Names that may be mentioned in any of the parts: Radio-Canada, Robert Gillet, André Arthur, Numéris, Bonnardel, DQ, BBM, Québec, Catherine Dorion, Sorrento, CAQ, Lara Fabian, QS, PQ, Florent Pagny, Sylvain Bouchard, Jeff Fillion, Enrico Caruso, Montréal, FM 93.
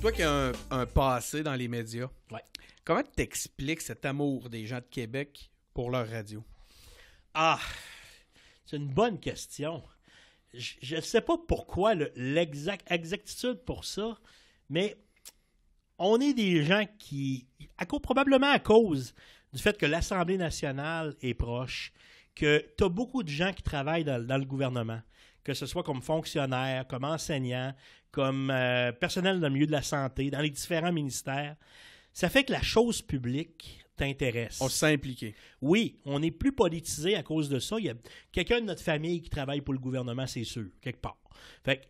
Toi qui as un passé dans les médias, ouais. Comment t'expliques cet amour des gens de Québec pour leur radio? Ah, c'est une bonne question. Je ne sais pas pourquoi l'exactitude pour ça, mais on est des gens qui, probablement à cause du fait que l'Assemblée nationale est proche, que tu as beaucoup de gens qui travaillent dans le gouvernement, que ce soit comme fonctionnaires, comme enseignants, comme personnel dans le milieu de la santé, dans les différents ministères. Ça fait que la chose publique t'intéresse. On se sent impliqué. Oui, on est plus politisé à cause de ça. Il y a quelqu'un de notre famille qui travaille pour le gouvernement, c'est sûr, quelque part. Fait que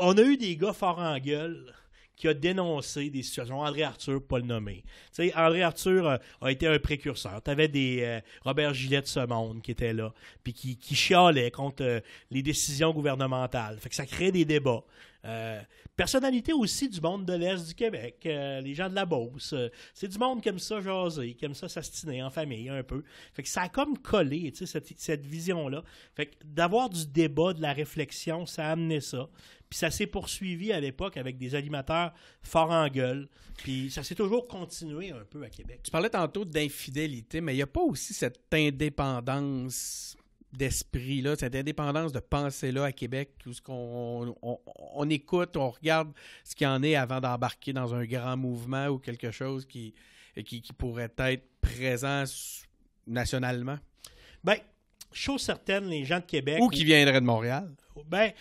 on a eu des gars forts en gueule qui ont dénoncé des situations. André Arthur, pas le nommer. Tu sais, André Arthur a été un précurseur. Tu avais des Robert Gillet de ce monde qui étaient là, puis qui chialaient contre les décisions gouvernementales. Fait que ça crée des débats. Personnalité aussi du monde de l'Est du Québec, les gens de la Beauce. C'est du monde qui aime ça jaser, qui aime ça s'astiner en famille un peu. Fait que ça a comme collé, tu sais, cette vision-là. Fait que d'avoir du débat, de la réflexion, ça a amené ça. Puis ça s'est poursuivi à l'époque avec des animateurs forts en gueule. Puis ça s'est toujours continué un peu à Québec. Tu parlais tantôt d'infidélité, mais il n'y a pas aussi cette indépendance d'esprit-là, cette indépendance de pensée-là à Québec, où on écoute, on regarde ce qu'il y en est avant d'embarquer dans un grand mouvement ou quelque chose qui pourrait être présent nationalement? Bien, chose certaine, les gens de Québec... Ou qui viendraient de Montréal. Bien,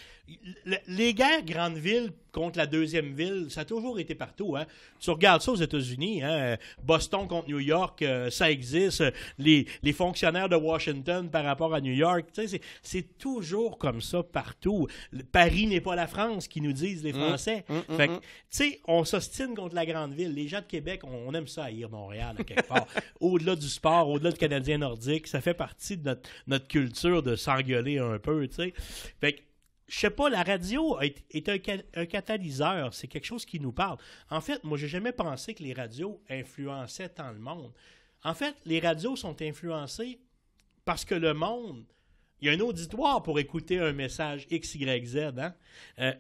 les guerres grandes villes contre la deuxième ville, ça a toujours été partout. Hein? Tu regardes ça aux États-Unis, hein? Boston contre New York, ça existe. Les fonctionnaires de Washington par rapport à New York, c'est toujours comme ça partout. Paris n'est pas la France, qui nous disent les Français. Fait que, tu sais, on s'ostine contre la grande ville. Les gens de Québec, on aime ça haïr Montréal, à quelque part. Au-delà du sport, au-delà du Canadien nordique, ça fait partie de notre culture de s'engueuler un peu, tu sais. Fait que, je sais pas, la radio est un catalyseur. C'est quelque chose qui nous parle. En fait, moi, j'ai jamais pensé que les radios influençaient tant le monde. En fait, les radios sont influencées parce que le monde... Il y a un auditoire pour écouter un message X, Y, Z. Hein?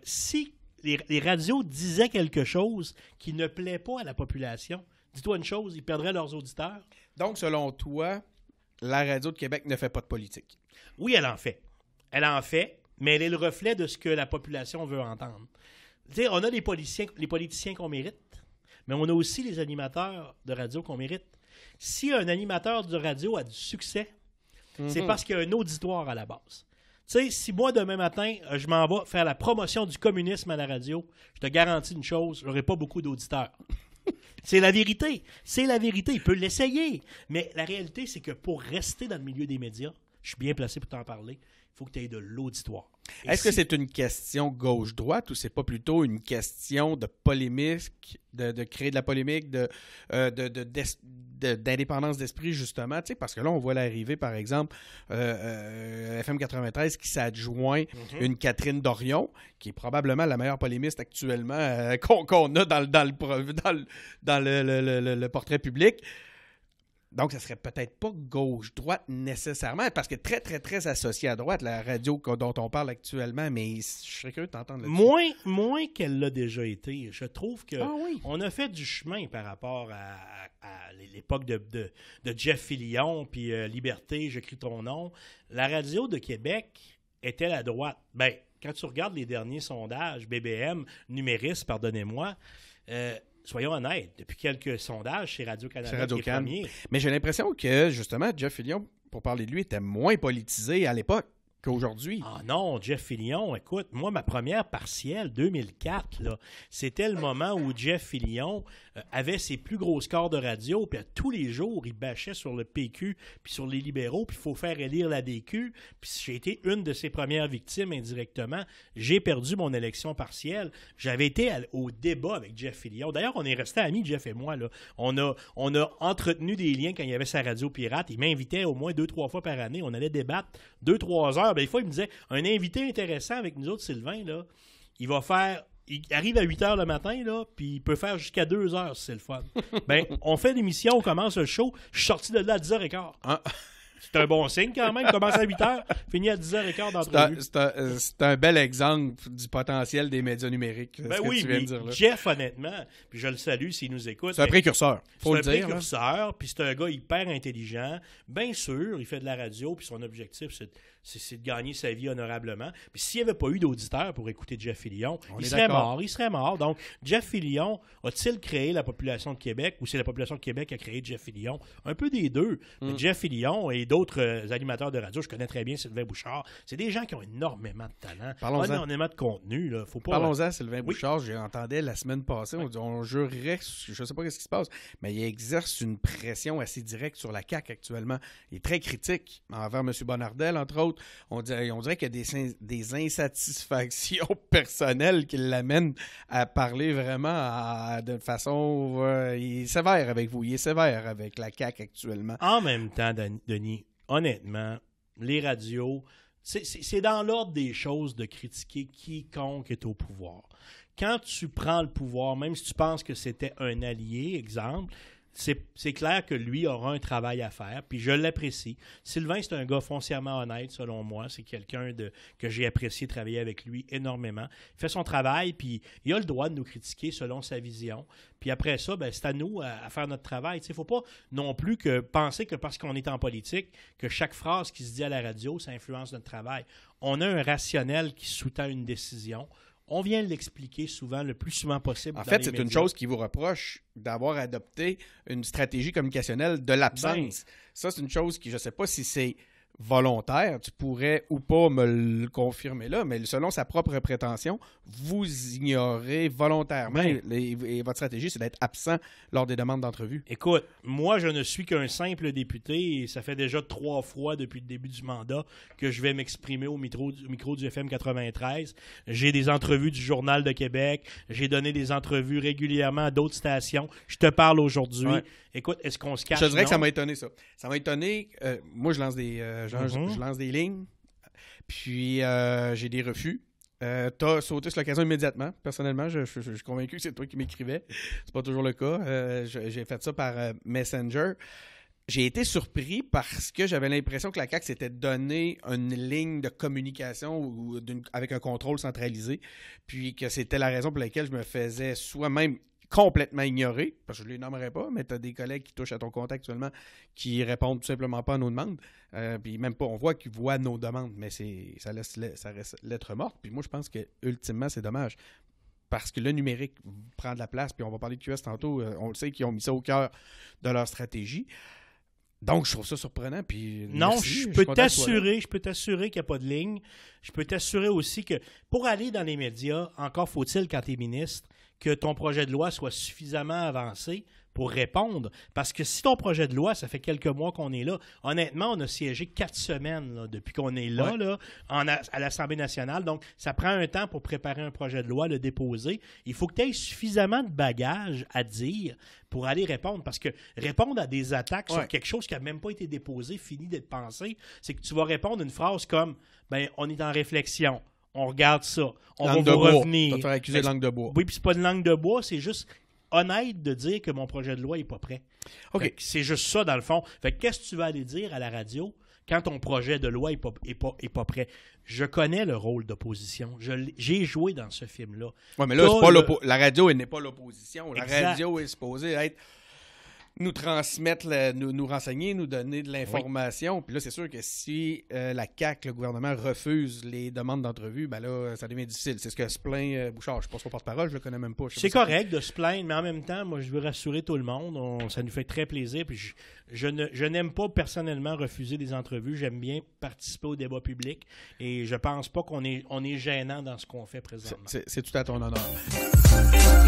Si les radios disaient quelque chose qui ne plaît pas à la population, dis-toi une chose, ils perdraient leurs auditeurs. Donc, selon toi, la radio de Québec ne fait pas de politique? Oui, elle en fait. Elle en fait. Mais elle est le reflet de ce que la population veut entendre. T'sais, on a les politiciens qu'on mérite, mais on a aussi les animateurs de radio qu'on mérite. Si un animateur de radio a du succès, c'est parce qu'il y a un auditoire à la base. T'sais, si moi, demain matin, je m'en vais faire la promotion du communisme à la radio, je te garantis une chose, j'aurai pas beaucoup d'auditeurs. C'est la vérité. C'est la vérité. Il peut l'essayer. Mais la réalité, c'est que pour rester dans le milieu des médias, je suis bien placé pour t'en parler, il faut que tu aies de l'auditoire. Est-ce que c'est une question gauche-droite ou c'est pas plutôt une question de polémique, de créer de la polémique, d'indépendance d'esprit, justement? Tu sais, parce que là, on voit l'arrivée, par exemple, FM 93 qui s'adjoint une Catherine Dorion, qui est probablement la meilleure polémiste actuellement qu'on a dans le portrait public. Donc, ça serait peut-être pas gauche-droite nécessairement, parce que très, très, très associé à droite, la radio dont on parle actuellement, mais je serais curieux de t'entendre là-dessus. Moins qu'elle l'a déjà été. Je trouve que on a fait du chemin par rapport à l'époque de Jeff Fillion, puis Liberté, j'écris ton nom. La radio de Québec était la droite. Bien, quand tu regardes les derniers sondages, BBM, Numéris, pardonnez-moi, soyons honnêtes, depuis quelques sondages, c'est Radio-Canada qui est premier. Mais j'ai l'impression que, justement, Jeff Fillion, pour parler de lui, était moins politisé à l'époque qu'aujourd'hui. Ah non, Jeff Fillion, écoute, moi, ma première partielle, 2004, là, c'était le moment où Jeff Fillion avait ses plus gros scores de radio, puis tous les jours, il bâchait sur le PQ, puis sur les libéraux, puis il faut faire élire la DQ, puis j'ai été une de ses premières victimes indirectement. J'ai perdu mon élection partielle. J'avais été au débat avec Jeff Fillion. D'ailleurs, on est restés amis, Jeff et moi, là. On a entretenu des liens quand il y avait sa radio pirate. Il m'invitait au moins 2-3 fois par année. On allait débattre 2-3 heures. Bien, des fois, il me disait, un invité intéressant avec nous autres, Sylvain, là, il arrive à 8 h le matin, là, puis il peut faire jusqu'à 2 heures si c'est le fun. Bien, on fait l'émission, on commence le show, je suis sorti de là à 10h15. Ah. C'est un bon signe quand même. Commence à 8h, finit à 10h15 d'entrevue. C'est un bel exemple du potentiel des médias numériques. Ben oui, mais Jeff, honnêtement, puis je le salue s'il nous écoute. C'est un précurseur, faut le dire. C'est un précurseur, puis c'est un gars hyper intelligent. Bien sûr, il fait de la radio, puis son objectif, c'est de gagner sa vie honorablement. Puis s'il n'y avait pas eu d'auditeurs pour écouter Jeff Fillion, il serait mort. Donc, Jeff Fillion, a-t-il créé la population de Québec, ou c'est la population de Québec qui a créé Jeff Fillion? Un peu des deux. Mais Jeff Fillion et d'autres animateurs de radio, je connais très bien Sylvain Bouchard, c'est des gens qui ont énormément de talent, énormément de contenu. Parlons-en, Sylvain Bouchard, j'entendais la semaine passée, on jurerait, je ne sais pas ce qui se passe, mais il exerce une pression assez directe sur la CAQ actuellement. Il est très critique envers M. Bonnardel, entre autres. On dirait qu'il y a des insatisfactions personnelles qui l'amènent à parler vraiment de façon... il est sévère avec vous, il est sévère avec la CAQ actuellement. En même temps, Denis, honnêtement, les radios, c'est dans l'ordre des choses de critiquer quiconque est au pouvoir. Quand tu prends le pouvoir, même si tu penses que c'était un allié, exemple... C'est clair que lui aura un travail à faire, puis je l'apprécie. Sylvain, c'est un gars foncièrement honnête, selon moi. C'est quelqu'un que j'ai apprécié travailler avec lui énormément. Il fait son travail, puis il a le droit de nous critiquer selon sa vision. Puis après ça, ben, c'est à nous à faire notre travail. Il ne faut pas non plus que penser que parce qu'on est en politique, que chaque phrase qui se dit à la radio, ça influence notre travail. On a un rationnel qui sous-tend une décision. On vient l'expliquer souvent, le plus souvent possible. En fait, c'est une chose qui vous reproche d'avoir adopté une stratégie communicationnelle de l'absence. Ça, c'est une chose qui, je ne sais pas si c'est volontaire, tu pourrais ou pas me le confirmer là, mais selon sa propre prétention, vous ignorez volontairement et votre stratégie, c'est d'être absent lors des demandes d'entrevue. Écoute, moi, je ne suis qu'un simple député et ça fait déjà 3 fois depuis le début du mandat que je vais m'exprimer au micro du FM 93. J'ai des entrevues du Journal de Québec, j'ai donné des entrevues régulièrement à d'autres stations. Je te parle aujourd'hui. Ouais. Écoute, est-ce qu'on se cache? Je te dirais que ça m'a étonné, ça. Ça m'a étonné. Moi, je lance des lignes, puis j'ai des refus. T'as sauté sur l'occasion immédiatement. Personnellement, je suis convaincu que c'est toi qui m'écrivais. C'est pas toujours le cas. J'ai fait ça par Messenger. J'ai été surpris parce que j'avais l'impression que la CAQ s'était donné une ligne de communication avec un contrôle centralisé, puis que c'était la raison pour laquelle je me faisais soi-même complètement ignoré, parce que je ne les nommerai pas, mais tu as des collègues qui touchent à ton compte actuellement qui répondent tout simplement pas à nos demandes. Puis même pas, on voit qu'ils voient nos demandes, mais ça reste lettre morte. Puis moi, je pense que ultimement c'est dommage. Parce que le numérique prend de la place, puis on va parler de QS tantôt, on le sait qu'ils ont mis ça au cœur de leur stratégie. Donc, je trouve ça surprenant. Puis non, je peux t'assurer qu'il n'y a pas de ligne. Je peux t'assurer aussi que pour aller dans les médias, encore faut-il quand tu es ministre, que ton projet de loi soit suffisamment avancé pour répondre. Parce que si ton projet de loi, ça fait quelques mois qu'on est là. Honnêtement, on a siégé 4 semaines là, depuis qu'on est là, à l'Assemblée nationale. Donc, ça prend un temps pour préparer un projet de loi, le déposer. Il faut que tu aies suffisamment de bagages à dire pour aller répondre. Parce que répondre à des attaques sur quelque chose qui n'a même pas été déposé, fini d'être pensé, c'est que tu vas répondre à une phrase comme « ben on est en réflexion ». On regarde ça. On va revenir. Tu vas te faire accuser de langue de bois. Oui, puis c'est pas de langue de bois, c'est juste honnête de dire que mon projet de loi n'est pas prêt. OK. C'est juste ça, dans le fond. Fait que qu'est-ce que tu vas aller dire à la radio quand ton projet de loi n'est pas prêt? Je connais le rôle d'opposition. J'ai joué dans ce film-là. Oui, mais là, la radio, elle n'est pas l'opposition. La radio est supposée être... nous transmettre, nous renseigner, nous donner de l'information. Puis là, c'est sûr que si la CAQ, le gouvernement, refuse les demandes d'entrevue, ben là, ça devient difficile. C'est ce que se plaint Bouchard. Je ne pense pas porte-parole, je le connais même pas. C'est correct de se plaindre, mais en même temps, moi, je veux rassurer tout le monde. Ça nous fait très plaisir. Puis je n'aime pas personnellement refuser des entrevues. J'aime bien participer au débat public. Et je pense pas qu'on est gênant dans ce qu'on fait présentement. C'est tout à ton honneur.